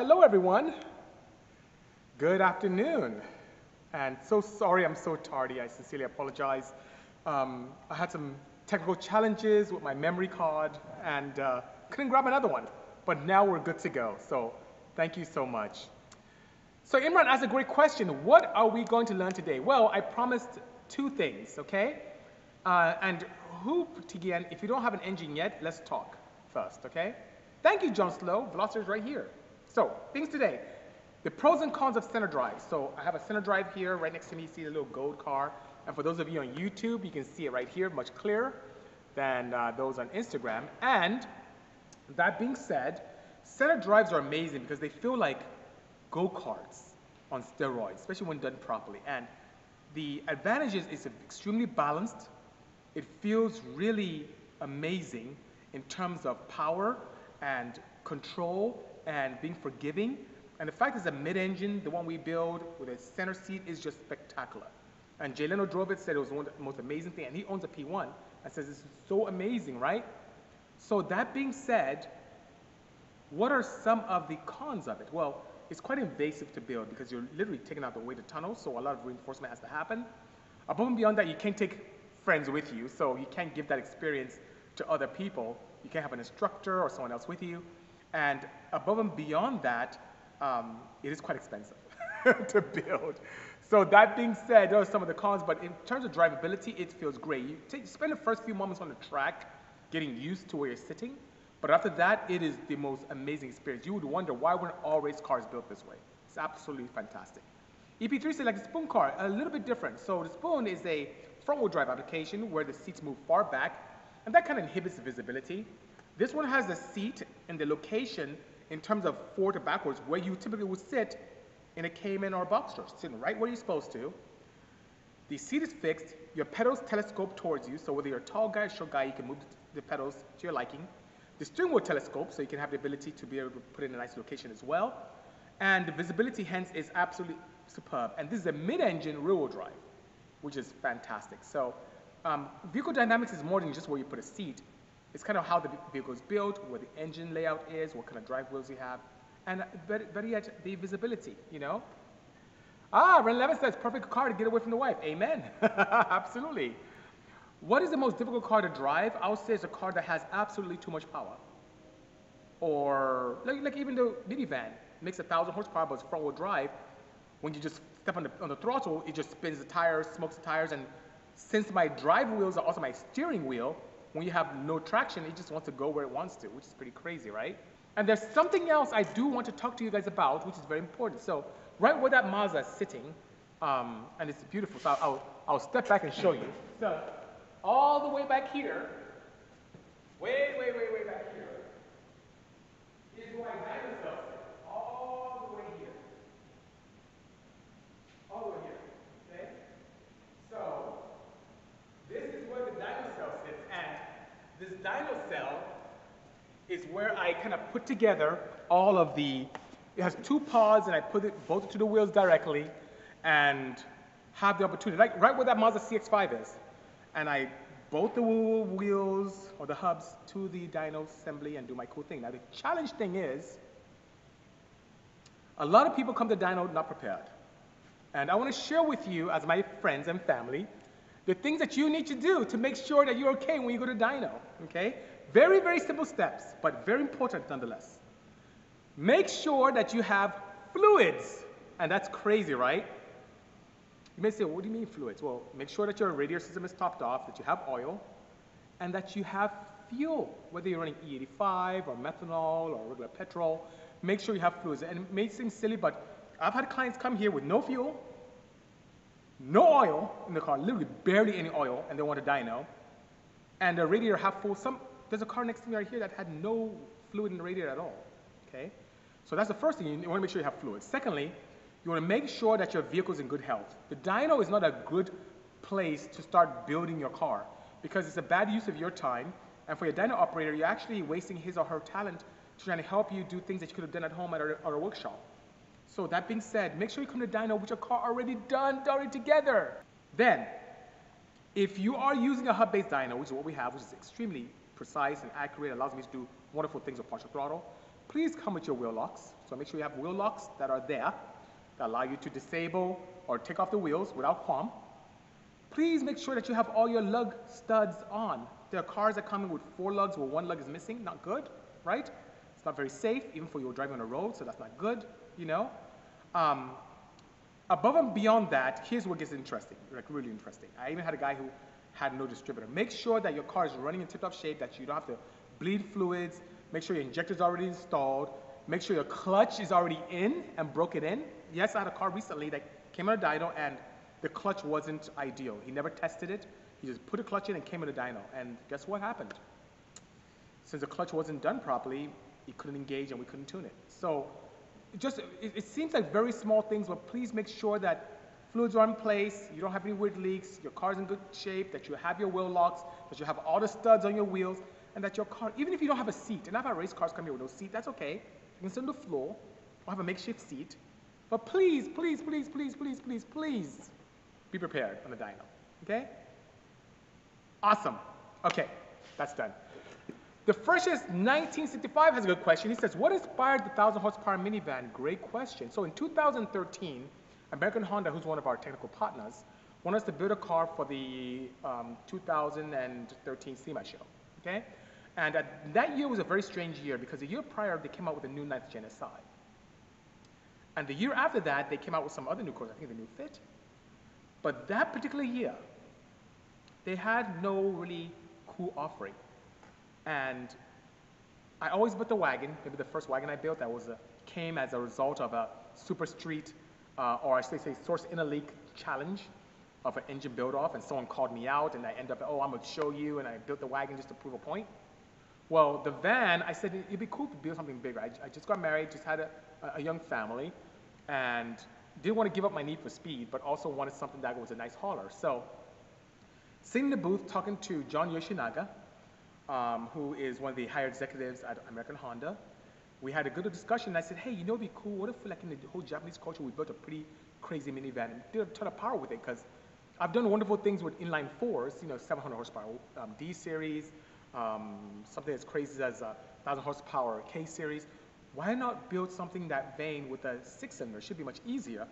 Hello, everyone. Good afternoon. And so sorry I'm so tardy. I sincerely apologize. I had some technical challenges with my memory card and couldn't grab another one. But now we're good to go. So thank you so much. So Imran asked a great question. What are we going to learn today? Well, I promised two things, OK? And if you don't have an engine yet, let's talk first, OK? Thank you, John Slow. Veloster is right here. So things today. The pros and cons of center drive. So I have a center drive here right next to me. You see the little gold car. And for those of you on YouTube, you can see it right here, much clearer than those on Instagram. And that being said, center drives are amazing because they feel like go-karts on steroids, especially when done properly. And the advantages is it's extremely balanced. It feels really amazing in terms of power and control and being forgiving. And the fact is a mid-engine, the one we build with a center seat, is just spectacular. And Jay Leno drove it, said it was one of the most amazing things, and he owns a P1 and says this is so amazing, right? So that being said, what are some of the cons of it? Well, it's quite invasive to build because you're literally taking out the weight of tunnels, so a lot of reinforcement has to happen. Above and beyond that, you can't take friends with you, so you can't give that experience to other people. You can't have an instructor or someone else with you. And above and beyond that, it is quite expensive to build. So that being said, those are some of the cons, but in terms of drivability, it feels great. You spend the first few moments on the track getting used to where you're sitting, but after that, it is the most amazing experience. You would wonder why weren't all race cars built this way. It's absolutely fantastic. EP3 said, like the Spoon car, a little bit different. So the Spoon is a front-wheel drive application where the seats move far back, and that kind of inhibits visibility. This one has the seat and the location in terms of forward to backwards, where you typically would sit in a Cayman or a Boxster, sitting right where you're supposed to. The seat is fixed, your pedals telescope towards you, so whether you're a tall guy or short guy, you can move the pedals to your liking. The steering wheel telescope, so you can have the ability to be able to put it in a nice location as well. And the visibility, hence, is absolutely superb. And this is a mid-engine rear-wheel drive, which is fantastic. So vehicle dynamics is more than just where you put a seat. It's kind of how the vehicle is built, where the engine layout is, what kind of drive wheels you have, and better yet, the visibility, you know? Renlevis says, perfect car to get away from the wife. Amen. Absolutely. What is the most difficult car to drive? I would say it's a car that has absolutely too much power. Or, like even the minivan makes 1,000 horsepower, but it's front-wheel drive. When you just step on the throttle, it just spins the tires, smokes the tires, and since my drive wheels are also my steering wheel, when you have no traction, it just wants to go where it wants to, which is pretty crazy, right? And there's something else I do want to talk to you guys about, which is very important. So right where that Mazda is sitting, and it's beautiful, so I'll step back and show you. So all the way back here, way back here, is where my dinosaur is, all the way here. All the way here. This dyno cell is where I kind of put together all of the, it has two pods and I put it bolted to the wheels directly and have the opportunity, like right where that Mazda CX-5 is. And I bolt the wheels or the hubs to the dyno assembly and do my cool thing. Now the challenge thing is, a lot of people come to dyno not prepared. And I want to share with you as my friends and family the things that you need to do to make sure that you're okay when you go to dyno, okay? Very, very simple steps, but very important nonetheless. Make sure that you have fluids, and that's crazy, right? You may say, what do you mean fluids? Well, make sure that your radiator system is topped off, that you have oil, and that you have fuel, whether you're running E85 or methanol or regular petrol, make sure you have fluids. And it may seem silly, but I've had clients come here with no fuel, no oil in the car, literally barely any oil, and they want a dyno. And the radiator half full. There's a car next to me right here that had no fluid in the radiator at all, okay? So that's the first thing, you wanna make sure you have fluid. Secondly, you wanna make sure that your vehicle's in good health. The dyno is not a good place to start building your car because it's a bad use of your time, and for your dyno operator, you're actually wasting his or her talent trying to help you do things that you could have done at home or a workshop. So that being said, make sure you come to dyno with your car already done, dirty together. Then, if you are using a hub-based dyno, which is what we have, which is extremely precise and accurate, allows me to do wonderful things with partial throttle, please come with your wheel locks. So make sure you have wheel locks that are there that allow you to disable or take off the wheels without qualm. Please make sure that you have all your lug studs on. There are cars that come in with 4 lugs where 1 lug is missing. Not good, right? It's not very safe, even for you driving on the road, so that's not good, you know? Above and beyond that, here's what gets interesting, like really interesting. I even had a guy who had no distributor. Make sure that your car is running in tip-top shape, that you don't have to bleed fluids. Make sure your injector is already installed. Make sure your clutch is already in and broken in. Yes, I had a car recently that came out of dyno and the clutch wasn't ideal. He never tested it. He just put a clutch in and came out of dyno. And guess what happened? Since the clutch wasn't done properly, he couldn't engage and we couldn't tune it. So it seems like very small things, but please make sure that fluids are in place, you don't have any weird leaks, your car's in good shape, that you have your wheel locks, that you have all the studs on your wheels, and that your car, even if you don't have a seat, and I've had race cars come here with no seat, that's okay. You can sit on the floor or have a makeshift seat. But please, please, please, please, please, please, please be prepared on the dyno, okay? Awesome. Okay, that's done. The freshest 1965 has a good question. He says, what inspired the 1,000 horsepower minivan? Great question. So in 2013, American Honda, who's one of our technical partners, wanted us to build a car for the 2013 SEMA show, okay? And that year was a very strange year because the year prior, they came out with a new 9th Gen SI. And the year after that, they came out with some other new cars, I think the new Fit. But that particular year, they had no really cool offering. And I always built the wagon, maybe the first wagon I built that was came as a result of a Super Street or I should say source inner leak challenge of an engine build off, and someone called me out and I ended up, oh, I'm gonna show you, and I built the wagon just to prove a point. Well, the van, I said, it'd be cool to build something bigger. I just got married, just had a young family, and didn't want to give up my need for speed, but also wanted something that was a nice hauler. So sitting in the booth talking to John Yoshinaga, who is one of the higher executives at American Honda, we had a good discussion. I said, hey, you know what would be cool? What if, like, in the whole Japanese culture, we built a pretty crazy minivan and did a ton of power with it? Because I've done wonderful things with inline fours, you know, 700 horsepower D series, something as crazy as 1,000 horsepower K series. Why not build something that vein with a 6-cylinder? It should be much easier.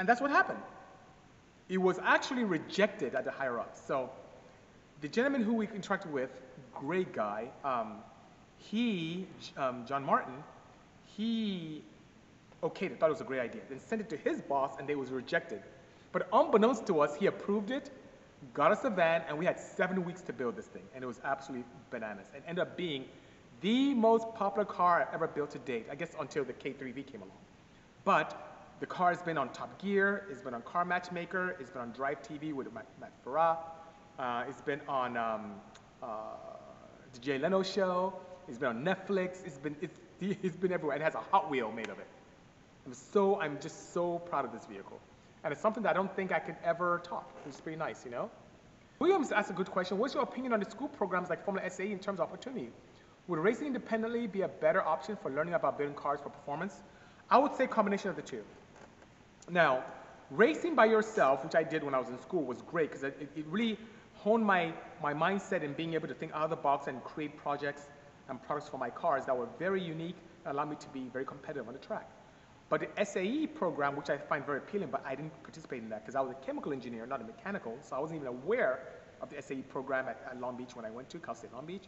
And that's what happened. It was actually rejected at the higher ups. So the gentleman who we interacted with, great guy, John Martin, he okayed it, thought it was a great idea, then sent it to his boss and they was rejected. But unbeknownst to us, he approved it, got us a van, and we had 7 weeks to build this thing, and it was absolutely bananas. It ended up being the most popular car I've ever built to date, I guess until the K3V came along. But the car has been on Top Gear, it's been on Car Matchmaker, it's been on Drive TV with Matt Farah, it's been on the Jay Leno show, it's been on Netflix, it's been everywhere. It has a Hot Wheel made of it. I'm just so proud of this vehicle. And it's something that I don't think I could ever top. It's pretty nice, you know? Williams asked a good question. What's your opinion on the school programs like Formula SAE in terms of opportunity? Would racing independently be a better option for learning about building cars for performance? I would say combination of the two. Now, racing by yourself, which I did when I was in school, was great because it really honed my mindset in being able to think out of the box and create projects and products for my cars that were very unique and allowed me to be very competitive on the track. But the SAE program, which I find very appealing, but I didn't participate in that because I was a chemical engineer, not a mechanical, so I wasn't even aware of the SAE program at Long Beach when I went to Cal State Long Beach,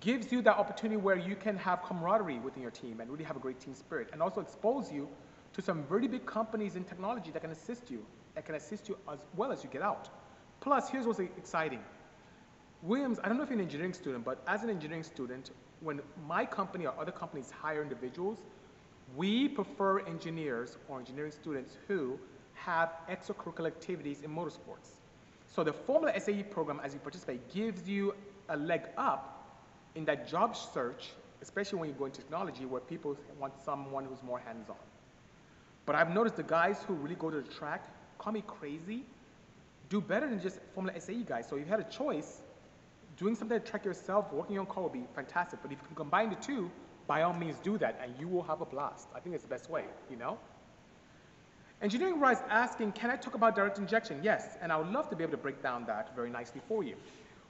gives you that opportunity where you can have camaraderie within your team and really have a great team spirit, and also expose you to some really big companies in technology that can assist you, as well as you get out. Plus, here's what's exciting. Williams, I don't know if you're an engineering student, but as an engineering student, when my company or other companies hire individuals, we prefer engineers or engineering students who have extracurricular activities in motorsports. So the Formula SAE program, as you participate, gives you a leg up in that job search, especially when you go into technology where people want someone who's more hands-on. But I've noticed the guys who really go to the track, call me crazy, do better than just Formula SAE guys. So if you had a choice, doing something to track yourself, working your own car would be fantastic. But if you can combine the two, by all means do that and you will have a blast. I think it's the best way, you know? Engineering Rise asking, can I talk about direct injection? Yes, and I would love to be able to break down that very nicely for you.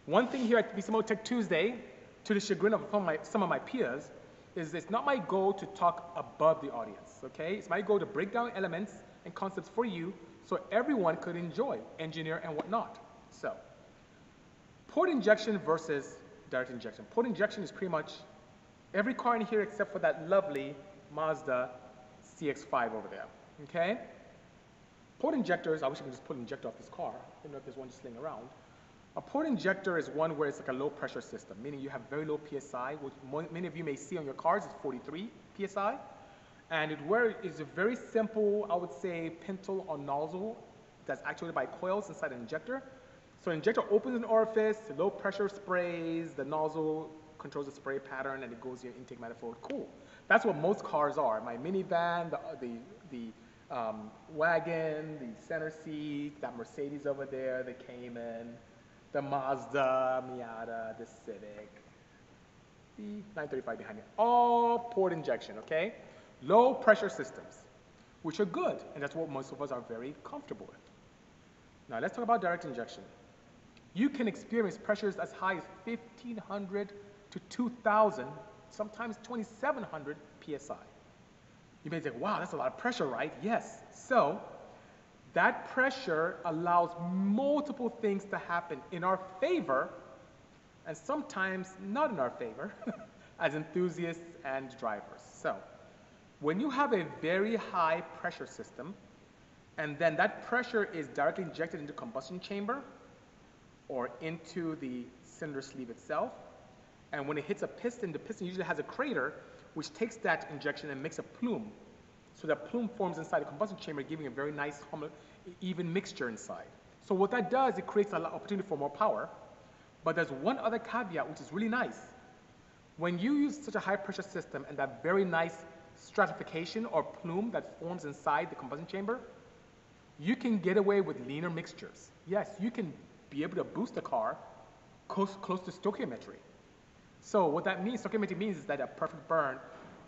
One thing here at BCMO Tech Tuesday, to the chagrin of some of my peers, is it's not my goal to talk above the audience, okay? It's my goal to break down elements and concepts for you so everyone could enjoy, engineer and whatnot. So, port injection versus direct injection. Port injection is pretty much every car in here except for that lovely Mazda CX-5 over there, okay? Port injectors, I wish I could just put an injector off this car. I don't know if there's one just laying around. A port injector is one where it's like a low pressure system, meaning you have very low PSI, which many of you may see on your cars, it's 43 PSI. And it's a very simple, I would say, pintle or nozzle that's actuated by coils inside an injector. So an injector opens an orifice, low pressure sprays, the nozzle controls the spray pattern, and it goes to your intake manifold. Cool. That's what most cars are. My minivan, the wagon, the center seat, that Mercedes over there, the Cayman, the Mazda, Miata, the Civic, the 935 behind it. All port injection, okay? Low pressure systems, which are good, and that's what most of us are very comfortable with. Now let's talk about direct injection. You can experience pressures as high as 1,500 to 2,000, sometimes 2,700 PSI. You may think, wow, that's a lot of pressure, right? Yes. So that pressure allows multiple things to happen in our favor, and sometimes not in our favor, as enthusiasts and drivers. So when you have a very high pressure system, and then that pressure is directly injected into combustion chamber or into the cylinder sleeve itself, and when it hits a piston, the piston usually has a crater, which takes that injection and makes a plume. So that plume forms inside the combustion chamber, giving a very nice, even mixture inside. So what that does, it creates an opportunity for more power. But there's one other caveat, which is really nice. When you use such a high pressure system and that very nice stratification or plume that forms inside the combustion chamber, you can get away with leaner mixtures. Yes, you can be able to boost the car close to stoichiometry. So what that means, stoichiometry means, is that a perfect burn,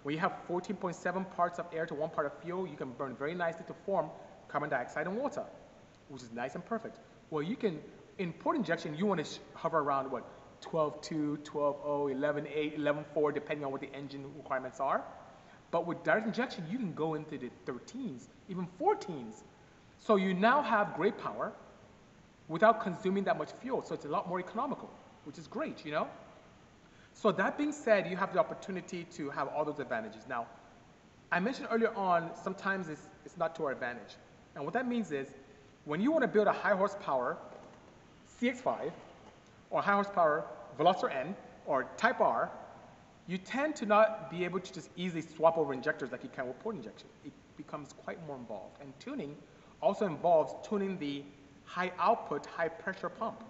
when you have 14.7 parts of air to 1 part of fuel, you can burn very nicely to form carbon dioxide and water, which is nice and perfect. Well, you can, in port injection, you want to hover around, what, 12.2, 12.0, 11.8, 11.4, depending on what the engine requirements are. But with direct injection, you can go into the 13s, even 14s. So you now have great power without consuming that much fuel. So it's a lot more economical, which is great, you know? So that being said, you have the opportunity to have all those advantages. Now, I mentioned earlier on, sometimes it's not to our advantage. And what that means is, when you want to build a high horsepower CX-5, or high horsepower Veloster N, or Type R, you tend to not be able to just easily swap over injectors like you can with port injection. It becomes quite more involved. And tuning also involves tuning the high output, high pressure pump,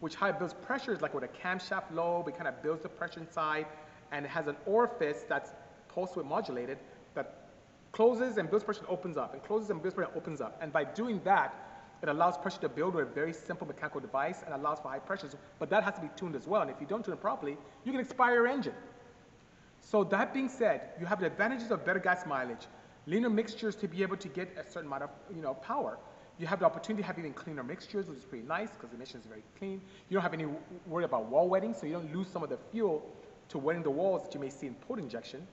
which builds pressures like with a camshaft lobe. It kind of builds the pressure inside, and it has an orifice that's pulse width modulated that closes and builds pressure and opens up, and closes and builds pressure and opens up. And by doing that, it allows pressure to build with a very simple mechanical device and allows for high pressures, but that has to be tuned as well. And if you don't tune it properly, you can expire your engine. So that being said, you have the advantages of better gas mileage, leaner mixtures to be able to get a certain amount of power. You have the opportunity to have even cleaner mixtures, which is pretty nice because the emissions are very clean. You don't have any worry about wall wetting, so you don't lose some of the fuel to wetting the walls that you may see in port injection.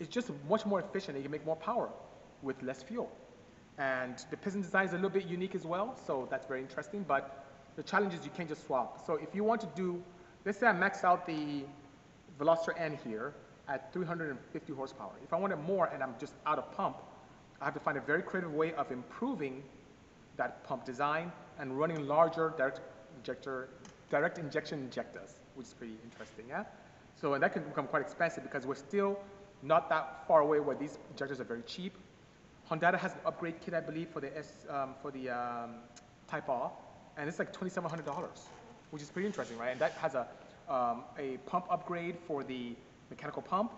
It's just much more efficient, and you can make more power with less fuel. And the piston design is a little bit unique as well, so that's very interesting, but the challenge is you can't just swap. So if you want to do, let's say I max out the Veloster N here at 350 horsepower. If I wanted more and I'm just out of pump, I have to find a very creative way of improving that pump design and running larger direct injection injectors, which is pretty interesting, yeah? So, and that can become quite expensive because we're still not that far away where these injectors are very cheap. Hyundai has an upgrade kit, I believe, for the Type R, and it's like $2,700, which is pretty interesting, right? And that has a pump upgrade for the mechanical pump,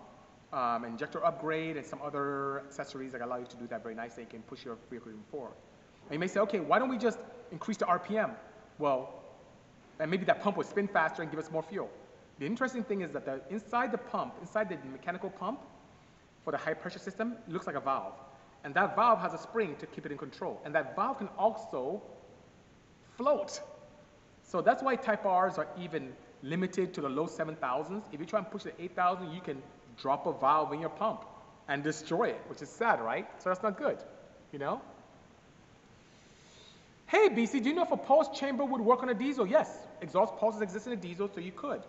injector upgrade, and some other accessories that allow you to do that very nicely and can push your vehicle even forward. And you may say, okay, why don't we just increase the RPM? Well, and maybe that pump will spin faster and give us more fuel. The interesting thing is that inside the mechanical pump for the high pressure system, it looks like a valve. And that valve has a spring to keep it in control. And that valve can also float. So that's why Type Rs are even limited to the low 7,000s. If you try and push the 8,000, you can drop a valve in your pump and destroy it, which is sad, right? So that's not good, you know? Hey, BC, do you know if a pulse chamber would work on a diesel? Yes, exhaust pulses exist in a diesel, so you could.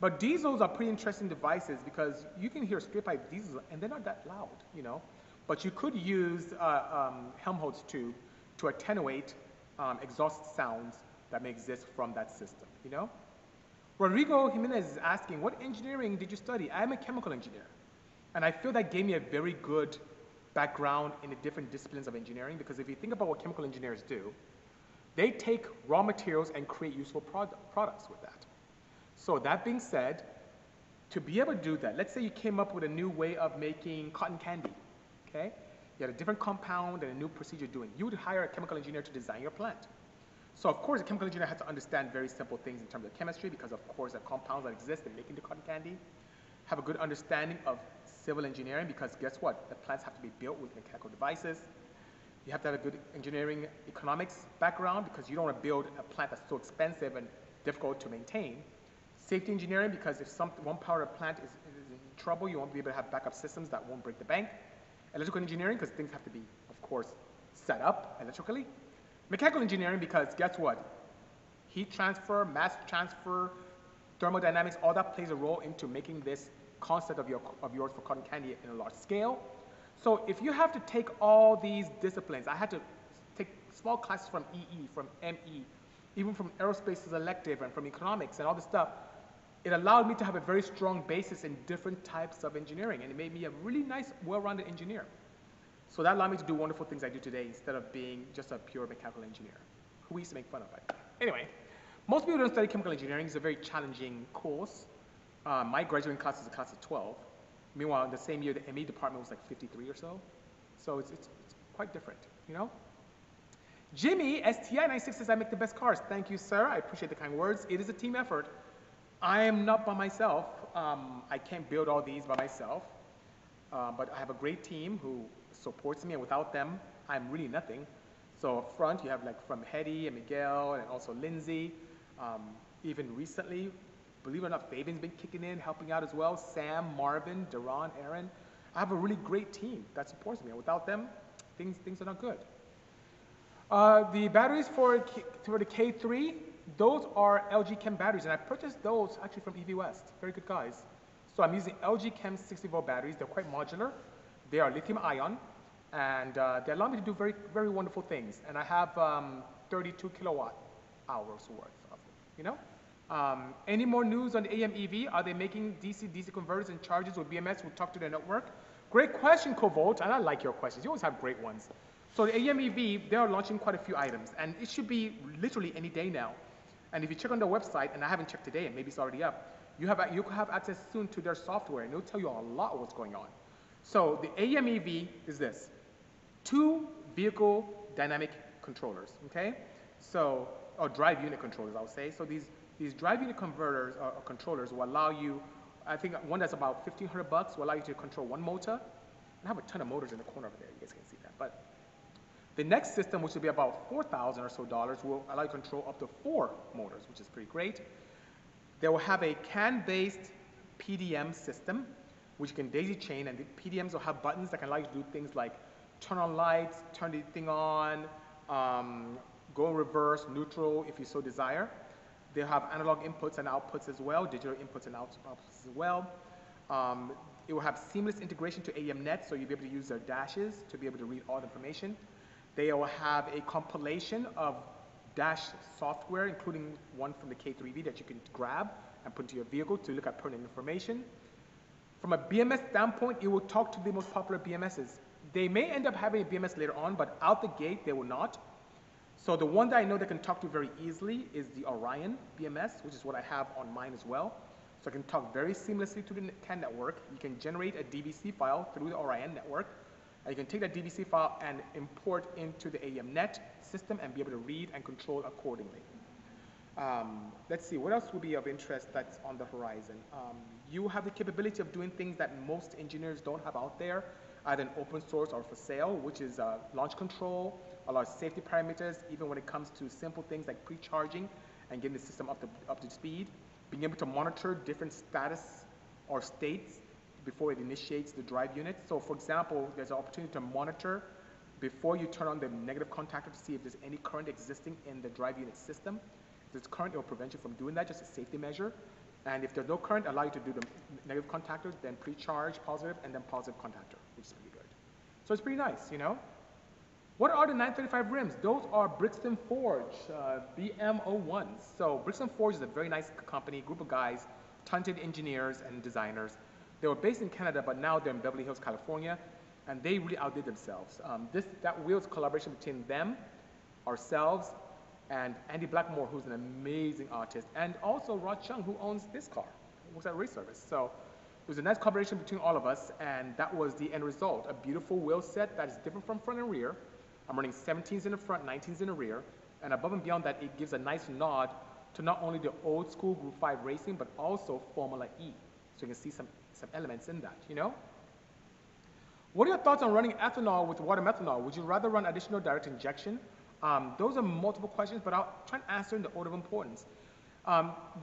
But diesels are pretty interesting devices because you can hear straight pipe diesels and they're not that loud, you know? But you could use Helmholtz tube to attenuate exhaust sounds that may exist from that system, you know? Rodrigo Jimenez is asking, what engineering did you study? I am a chemical engineer. And I feel that gave me a very good background in the different disciplines of engineering, because if you think about what chemical engineers do, they take raw materials and create useful products with that. So that being said, to be able to do that, let's say you came up with a new way of making cotton candy, okay? You had a different compound and a new procedure doing. You would hire a chemical engineer to design your plant. So of course, a chemical engineer had to understand very simple things in terms of chemistry, because of course the compounds that exist in making the cotton candy, have a good understanding of civil engineering, because guess what? The plants have to be built with mechanical devices. You have to have a good engineering economics background, because you don't want to build a plant that's so expensive and difficult to maintain. Safety engineering, because if one part of the plant is in trouble, you won't be able to have backup systems that won't break the bank. Electrical engineering, because things have to be, of course, set up electrically. Mechanical engineering, because guess what? Heat transfer, mass transfer, thermodynamics, all that plays a role into making this concept of yours for cotton candy in a large scale. So if you have to take all these disciplines, I had to take small classes from EE, from ME, even from aerospace elective and from economics and all this stuff. It allowed me to have a very strong basis in different types of engineering, and it made me a really nice, well-rounded engineer. So that allowed me to do wonderful things I do today instead of being just a pure mechanical engineer, who we used to make fun of, right? Anyway. Most people don't study chemical engineering. It's a very challenging course. My graduating class is a class of 12. Meanwhile, in the same year, the ME department was like 53 or so. So it's quite different, you know? Jimmy, STI96 says, I make the best cars. Thank you, sir. I appreciate the kind words. It is a team effort. I am not by myself. I can't build all these by myself. But I have a great team who supports me, and without them, I'm really nothing. So up front, you have like from Hedy and Miguel and also Lindsay. Even recently, believe it or not, Fabian's been kicking in, helping out as well. Sam, Marvin, Duran, Aaron. I have a really great team that supports me. And without them, things are not good. The batteries for the K3, those are LG Chem batteries. And I purchased those actually from EV West. Very good guys. So I'm using LG Chem 60-volt batteries. They're quite modular. They are lithium ion. And they allow me to do very, very wonderful things. And I have 32 kilowatt hours worth of them, you know? Any more news on the AEM EV? Are they making DC-DC converters and chargers with BMS? We'll talk to their network. Great question, Covolt, and I like your questions. You always have great ones. So the AEM EV, they are launching quite a few items, and it should be literally any day now. And if you check on their website, and I haven't checked today, and maybe it's already up, you have access soon to their software, and it'll tell you a lot what's going on. So the AEM EV is this. 2 vehicle dynamic controllers, okay? So, or drive unit controllers, I would say. So these drive unit converters or controllers will allow you, I think one that's about $1,500 will allow you to control one motor. And I have a ton of motors in the corner over there, you guys can see that. But the next system, which will be about $4,000 or so dollars, will allow you to control up to 4 motors, which is pretty great. They will have a CAN-based PDM system, which you can daisy chain, and the PDMs will have buttons that can allow you to do things like turn on lights, turn the thing on, go reverse, neutral if you so desire. They'll have analog inputs and outputs as well, digital inputs and outputs as well. It will have seamless integration to AEMNet, so you'll be able to use their dashes to be able to read all the information. They will have a compilation of dash software, including one from the K3V that you can grab and put into your vehicle to look at pertinent information. From a BMS standpoint, it will talk to the most popular BMSs. They may end up having a BMS later on, but out the gate, they will not. So the one that I know they can talk to very easily is the Orion BMS, which is what I have on mine as well. So I can talk very seamlessly to the CAN network. You can generate a DBC file through the Orion network. And you can take that DBC file and import into the AEMNet system and be able to read and control accordingly. Let's see, what else would be of interest that's on the horizon? You have the capability of doing things that most engineers don't have out there, either in open source or for sale, which is launch control, a lot of safety parameters, even when it comes to simple things like pre-charging and getting the system up to speed, being able to monitor different status or states before it initiates the drive unit. So for example, there's an opportunity to monitor before you turn on the negative contactor to see if there's any current existing in the drive unit system. If there's current, it will prevent you from doing that, just a safety measure. And if there's no current, allow you to do the negative contactor, then pre-charge positive, and then positive contactor, which is pretty good. So it's pretty nice, you know? What are the 935 rims? Those are Brixton Forge, BM01s. So Brixton Forge is a very nice company, group of guys, talented engineers and designers. They were based in Canada, but now they're in Beverly Hills, California, and they really outdid themselves. That wheels collaboration between them, ourselves, and Andy Blackmore, who's an amazing artist, and also Rod Chung, who owns this car, works at Race Service. So it was a nice collaboration between all of us, and that was the end result, a beautiful wheel set that is different from front and rear. I'm running 17s in the front, 19s in the rear, and above and beyond that, it gives a nice nod to not only the old school Group 5 racing, but also Formula E. So you can see some elements in that, you know? What are your thoughts on running ethanol with water methanol? Would you rather run additional direct injection? Those are multiple questions, but I'll try and answer in the order of importance.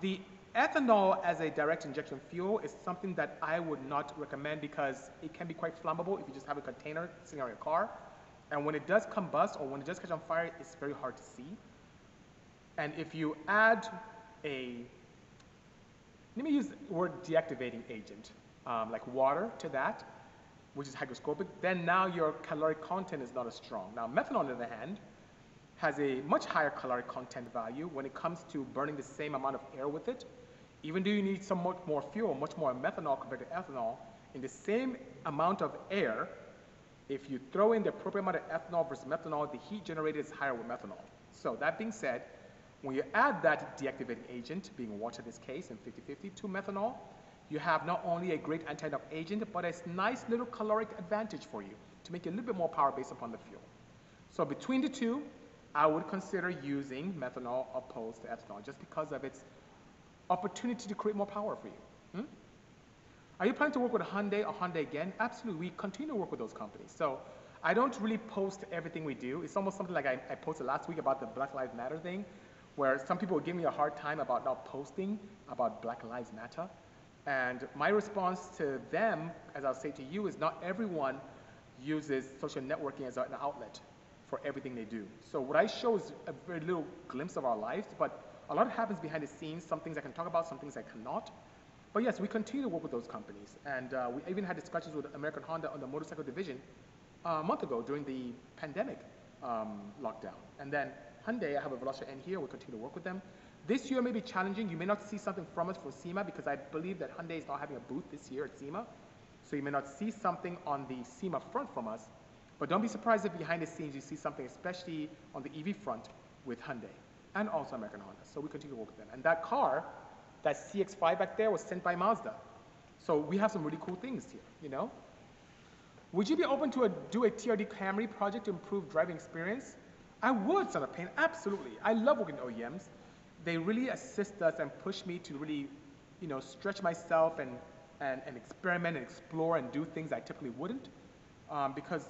The ethanol as a direct injection fuel is something that I would not recommend because it can be quite flammable if you just have a container sitting on your car. And when it does combust or when it does catch on fire, it's very hard to see. And if you add a, let me use the word deactivating agent, like water to that, which is hygroscopic, then now your caloric content is not as strong. Now methanol, on the other hand, has a much higher caloric content value when it comes to burning the same amount of air with it. Even though you need somewhat more fuel, much more methanol compared to ethanol, in the same amount of air, if you throw in the appropriate amount of ethanol versus methanol, the heat generated is higher with methanol. So that being said, when you add that deactivating agent, being water in this case, and 50-50 to methanol, you have not only a great anti-knock agent, but a nice little caloric advantage for you to make a little bit more power based upon the fuel. So between the two, I would consider using methanol opposed to ethanol just because of its opportunity to create more power for you. Are you planning to work with Hyundai or Honda again? Absolutely, we continue to work with those companies. So I don't really post everything we do. It's almost something like I posted last week about the Black Lives Matter thing, where some people were giving me a hard time about not posting about Black Lives Matter. And my response to them, as I'll say to you, is not everyone uses social networking as an outlet for everything they do. So what I show is a very little glimpse of our lives, but a lot happens behind the scenes, some things I can talk about, some things I cannot. But yes, we continue to work with those companies. And we even had discussions with American Honda on the motorcycle division a month ago during the pandemic lockdown. And then Hyundai, I have a Veloster N here, we continue to work with them. This year may be challenging. You may not see something from us for SEMA because I believe that Hyundai is not having a booth this year at SEMA. So you may not see something on the SEMA front from us, but don't be surprised if behind the scenes you see something, especially on the EV front with Hyundai and also American Honda. So we continue to work with them. And that car, that CX-5 back there, was sent by Mazda. So we have some really cool things here, you know? Would you be open to do a TRD Camry project to improve driving experience? I would, son of pain, absolutely. I love working with OEMs. They really assist us and push me to really, you know, stretch myself and experiment and explore and do things I typically wouldn't, because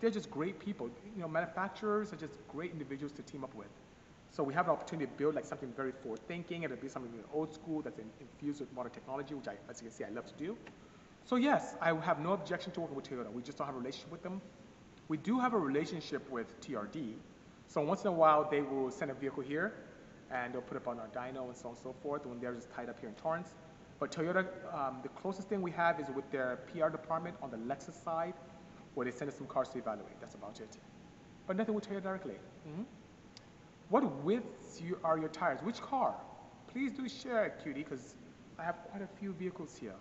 they're just great people. You know, manufacturers are just great individuals to team up with. So we have an opportunity to build like something very forward-thinking, and it'll be something old school that's infused with modern technology, which, as you can see, I love to do. So yes, I have no objection to working with Toyota. We just don't have a relationship with them. We do have a relationship with TRD. So once in a while, they will send a vehicle here, and they'll put it up on our dyno and so on and so forth when they're just tied up here in Torrance. But Toyota, the closest thing we have is with their PR department on the Lexus side, where they send us some cars to evaluate. That's about it. But nothing with Toyota directly. What widths are your tires? Which car? Please do share, cutie, because I have quite a few vehicles here.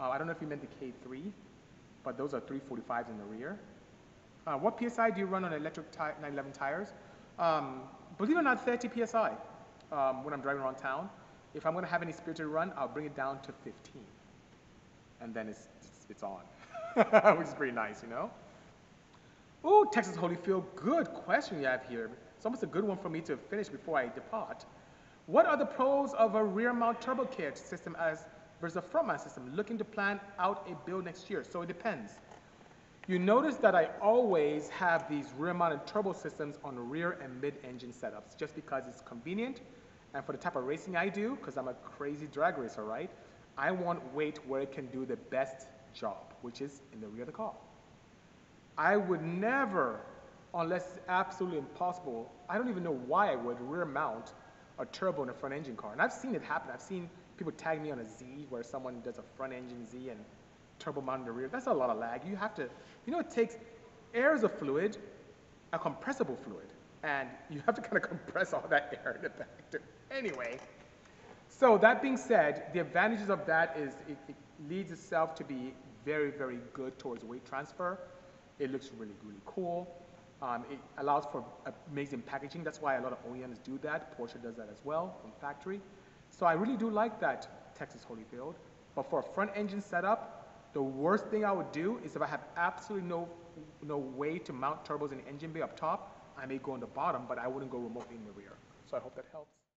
I don't know if you meant the K3, but those are 345s in the rear. What PSI do you run on electric 911 tires? Believe it or not, 30 PSI when I'm driving around town. If I'm going to have any spirited run, I'll bring it down to 15. And then it's on, which is pretty nice, you know? Ooh, Texas Holyfield, good question you have here. It's almost a good one for me to finish before I depart. What are the pros of a rear mount turbo kit system versus a front mount system? Looking to plan out a build next year, so it depends. You notice that I always have these rear mounted turbo systems on rear and mid engine setups just because it's convenient, and for the type of racing I do, because I'm a crazy drag racer, right? I want weight where it can do the best job, which is in the rear of the car. I would never, unless it's absolutely impossible, I don't even know why I would rear mount a turbo in a front engine car. And I've seen it happen. I've seen people tag me on a Z where someone does a front engine Z and turbo mount in the rear. That's a lot of lag. You have to, you know, it takes, air is a fluid, a compressible fluid, and you have to kind of compress all that air in the back too. Anyway, so that being said, the advantages of that is it leads itself to be very, very good towards weight transfer. It looks really, really cool. It allows for amazing packaging. That's why a lot of OEMs do that. Porsche does that as well from factory. So I really do like that Texas Holyfield. But for a front engine setup, the worst thing I would do is if I have absolutely no way to mount turbos in the engine bay up top, I may go on the bottom, but I wouldn't go remotely in the rear. So I hope that helps.